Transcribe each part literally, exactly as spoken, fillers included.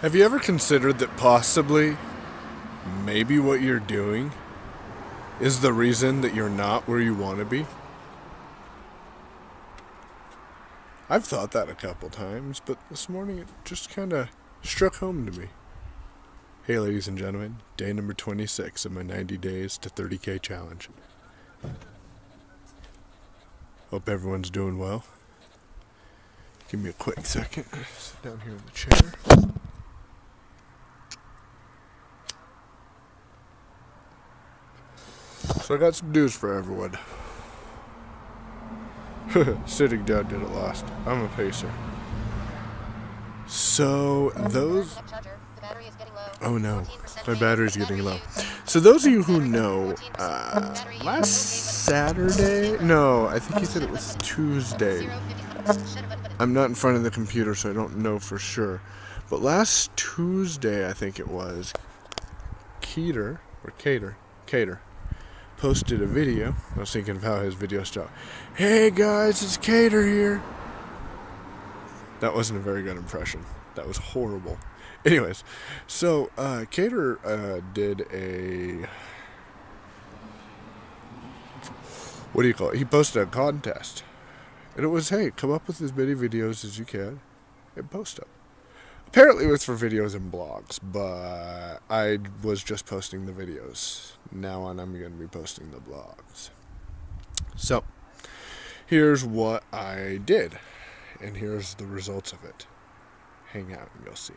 Have you ever considered that possibly, maybe what you're doing is the reason that you're not where you want to be? I've thought that a couple times, but this morning it just kind of struck home to me. Hey ladies and gentlemen, day number twenty-six of my ninety days to thirty K challenge. Hope everyone's doing well. Give me a quick second. Sit down here in the chair. So I got some news for everyone. Sitting down did it last. I'm a pacer. So those... Oh no, my battery's getting low. So those of you who know, uh, last Saturday? No, I think you said it was Tuesday. I'm not in front of the computer, so I don't know for sure. But last Tuesday, I think it was, Cater, or Cater, Cater. posted a video. I was thinking of how his video stopped. Hey guys, it's Cater here. That wasn't a very good impression. That was horrible. Anyways, so uh, Cater uh, did a... What do you call it? He posted a contest. And it was, hey, come up with as many videos as you can and post them. Apparently it was for videos and blogs, but I was just posting the videos. Now on, I'm going to be posting the blogs. So, here's what I did, and here's the results of it. Hang out and you'll see.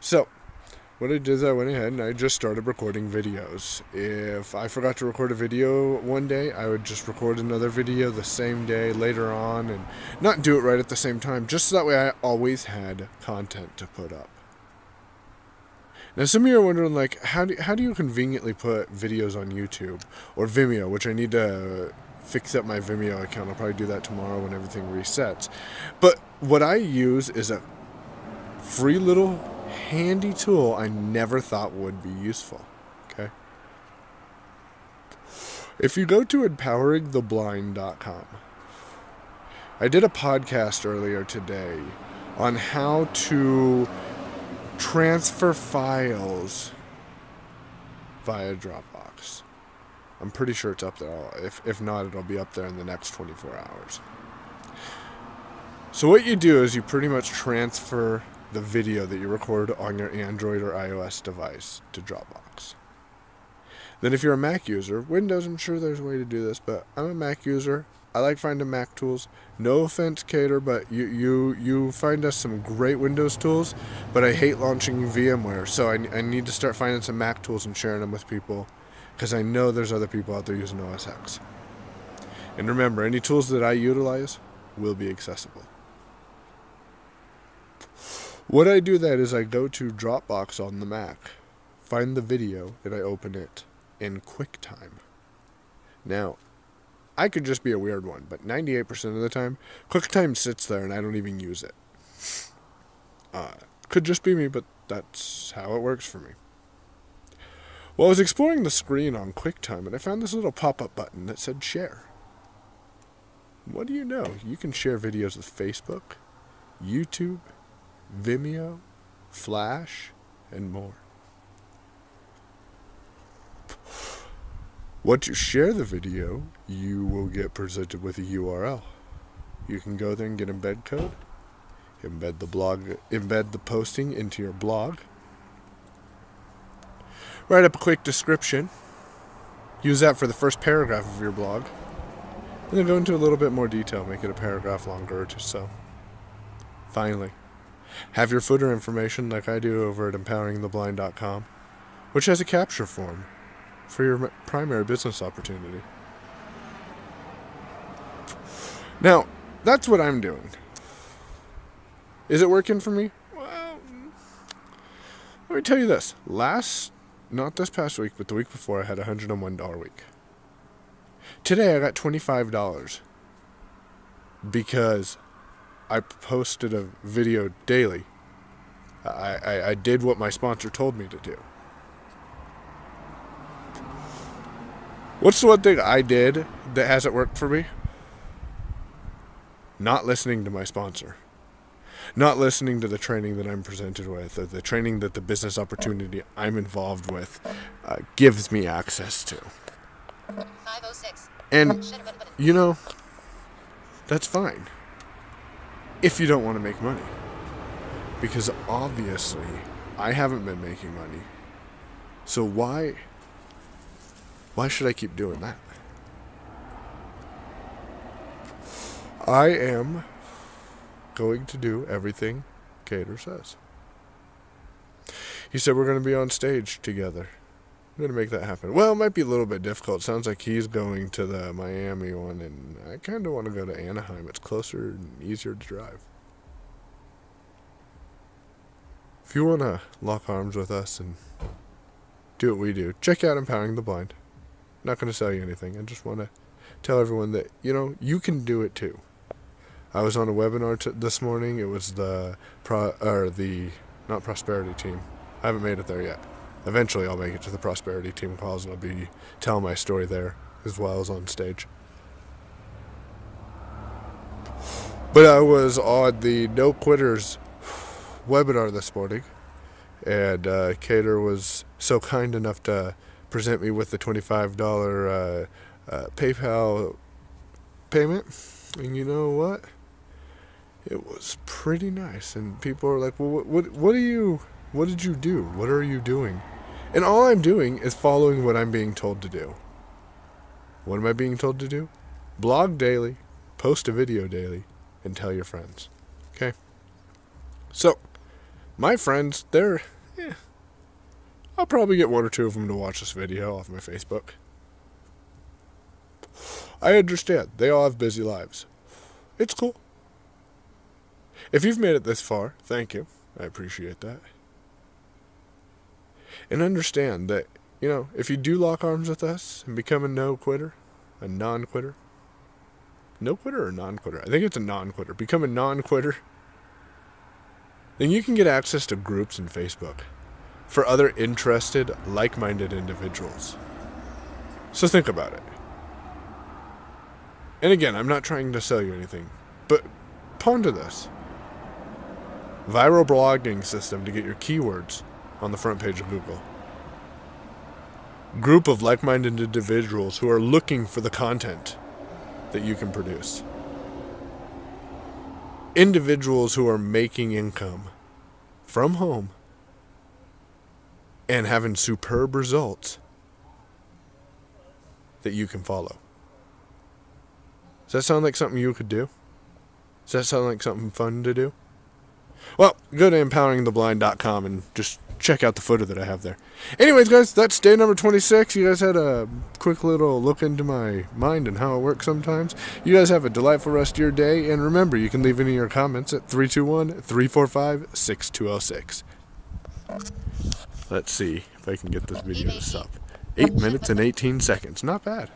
So, what I did is I went ahead and I just started recording videos. If I forgot to record a video one day, I would just record another video the same day later on and not do it right at the same time, just so that way I always had content to put up. Now some of you are wondering, like, how do, how do you conveniently put videos on YouTube or Vimeo, which I need to fix up my Vimeo account. I'll probably do that tomorrow when everything resets. But what I use is a free little handy tool I never thought would be useful, okay? If you go to empowering the blind dot com, I did a podcast earlier today on how to transfer files via Dropbox. I'm pretty sure it's up there. If, if not, it'll be up there in the next twenty-four hours. So what you do is you pretty much transfer the video that you record on your Android or iOS device to Dropbox. Then if you're a Mac user, Windows, I'm sure there's a way to do this, but I'm a Mac user. I like finding Mac tools. No offense, Cater, but you, you, you find us some great Windows tools, but I hate launching VMware, so I, I need to start finding some Mac tools and sharing them with people, because I know there's other people out there using O S ten. And remember, any tools that I utilize will be accessible. What I do then is I go to Dropbox on the Mac, find the video, and I open it in QuickTime. Now, I could just be a weird one, but ninety-eight percent of the time, QuickTime sits there and I don't even use it. Uh, could just be me, but that's how it works for me. Well, I was exploring the screen on QuickTime, and I found this little pop-up button that said Share. What do you know? You can share videos with Facebook, YouTube, Vimeo, Flash, and more. Once you share the video, you will get presented with a U R L. You can go there and get embed code, embed the blog, embed the posting into your blog, write up a quick description, use that for the first paragraph of your blog, and then go into a little bit more detail, make it a paragraph longer or just so. Finally, have your footer information like I do over at empowering the blind dot com, which has a capture form for your primary business opportunity. Now, that's what I'm doing. Is it working for me? Well, let me tell you this. Last, not this past week, but the week before, I had a one hundred and one dollar a week. Today, I got twenty-five dollars because I posted a video daily. I, I, I did what my sponsor told me to do. What's the one thing I did that hasn't worked for me? Not listening to my sponsor. not listening to the training that I'm presented with, or the training that the business opportunity I'm involved with uh, gives me access to. And, you know, that's fine if you don't want to make money. Because obviously, I haven't been making money. So why, why should I keep doing that? I am going to do everything Cater says. He said we're going to be on stage together. I'm going to make that happen. Well, it might be a little bit difficult. Sounds like he's going to the Miami one, and I kind of want to go to Anaheim. It's closer and easier to drive. If you want to lock arms with us and do what we do, check out Empowering the Blind. I'm not going to sell you anything. I just want to tell everyone that, you know, you can do it too. I was on a webinar t this morning. It was the, pro or the, not Prosperity Team. I haven't made it there yet. Eventually I'll make it to the Prosperity Team calls and I'll be telling my story there as well as on stage. But I was on the No Quitters webinar this morning, and uh, Cater was so kind enough to present me with the twenty-five dollar uh, uh, PayPal payment. And you know what? It was pretty nice, and people are like, "Well, what, what, what are you? What did you do? What are you doing?" And all I'm doing is following what I'm being told to do. What am I being told to do? Blog daily, post a video daily, and tell your friends. Okay. So, my friends, they're, eh, I'll probably get one or two of them to watch this video off my Facebook. I understand. They all have busy lives. It's cool. If you've made it this far, thank you. I appreciate that. And understand that, you know, if you do lock arms with us and become a no-quitter, a non-quitter, no-quitter or non-quitter? I think it's a non-quitter. Become a non-quitter. Then you can get access to groups in Facebook for other interested, like-minded individuals. So think about it. And again, I'm not trying to sell you anything, but ponder this. Viral blogging system to get your keywords on the front page of Google. Group of like-minded individuals who are looking for the content that you can produce. Individuals who are making income from home and having superb results that you can follow. Does that sound like something you could do? Does that sound like something fun to do? Well, go to empowering the blind dot com and just check out the footer that I have there. Anyways, guys, that's day number twenty-six. You guys had a quick little look into my mind and how it works sometimes. You guys have a delightful rest of your day. And remember, you can leave any of your comments at three two one, three four five, six two zero six. Let's see if I can get this video to stop. eight minutes and eighteen seconds. Not bad.